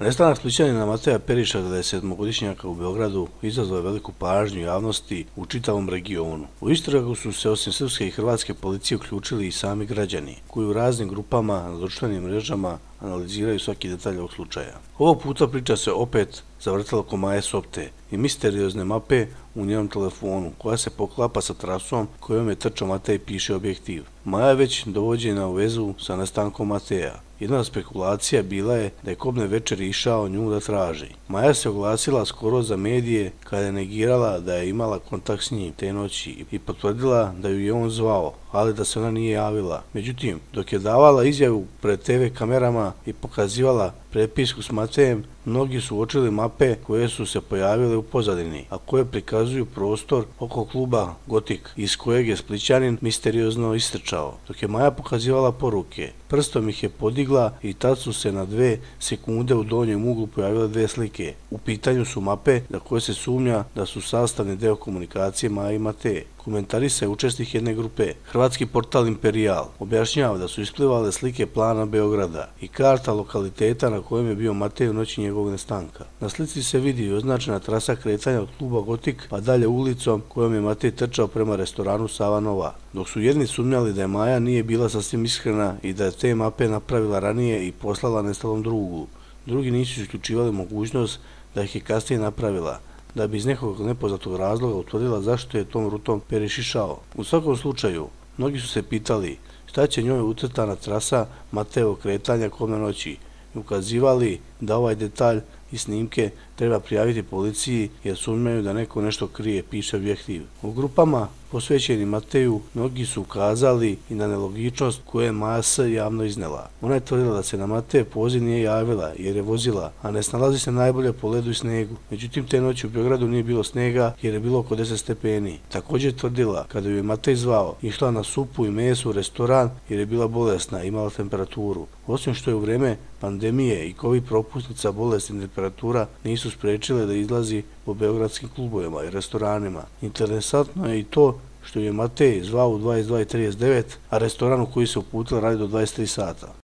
Nestanak splićanina Mateja Periša, 27-godišnjaka u Beogradu, izazvao je veliku pažnju javnosti u čitavom regionu. U istragu su se osim srpske i hrvatske policije uključili i sami građani, koji u raznim grupama na društvenim mrežama analiziraju svaki detalj ovog slučaja. Ovog puta priča se opet zavrtala oko Maje Sopte i misteriozne mape u njenom telefonu, koja se poklapa sa trasom kojom je trčao Matej piše objektiv. Maja je već dovođena u vezu sa nestankom Mateja. Jedna spekulacija bila je da je kobne večeri išao nju da traži. Maja se oglasila skoro za medije kada je negirala da je imala kontakt s njim te noći i potvrdila da ju je on zvao, ali da se ona nije javila. Međutim, dok je davala izjavu pred TV kamerama i pokazivala prepisku s Matejem, mnogi su uočili mape koje su se pojavile u pozadini, a koje prikazuju prostor oko kluba Gotik, iz kojeg je splićanin misteriozno istrčao. Dok je Maja pokazivala poruke, prstom ih je podigla i tad su se na 2 sekunde u donjem uglu pojavile 2 slike. U pitanju su mape za koje se sumnja da su sastavni deo komunikacije Maje i Mateja. Komentarisao je učesnik jedne grupe. Hrvatski portal Imperial objašnjava da su isplivale slike plana Beograda i karta lokaliteta na kojem je bio Matej u noći njegovog nestanka. Na slici se vidi označena trasa kretanja od kluba Gotik pa dalje ulicom kojom je Matej trčao prema restoranu Savanova. Dok su jedni sumnjali da je Maja nije bila sasvim iskrena i da je te mape napravila ranije i poslala nestalom drugu, drugi nisu isključivali mogućnost da ih je kasnije napravila, da bi iz nekog nepoznatog razloga utvrdila zašto je tom rutom Periš išao. U svakom slučaju, mnogi su se pitali šta će njoj ucrtana trasa Matejevog kretanja kobne noći i ukazivali da ovaj detalj i snimke treba prijaviti policiji jer sumnjaju da neko nešto krije, piše objektiv. U grupama posvećeni Mateju mnogi su ukazali i na nelogičnost koju je Maja S. javno iznela. Ona je tvrdila da se na Mateju poziv nije javila jer je vozila, a ne snalazi se najbolje po ledu i snegu. Međutim, te noći u Beogradu nije bilo snega jer je bilo oko 10 stepeni. Također je tvrdila kada ju je Matej zvao, išla na supu i meso u restoran jer je bila bolesna i imala temperaturu. Osim što je u vreme pandemije i covid propusnica bolesti i temperatura nisu sprečile da izlazi po beogradskim klubovima i restoranima. Interesantno je i to što je Matej zvao u 22:39, a restoran u koji se uputila radi do 23 sata.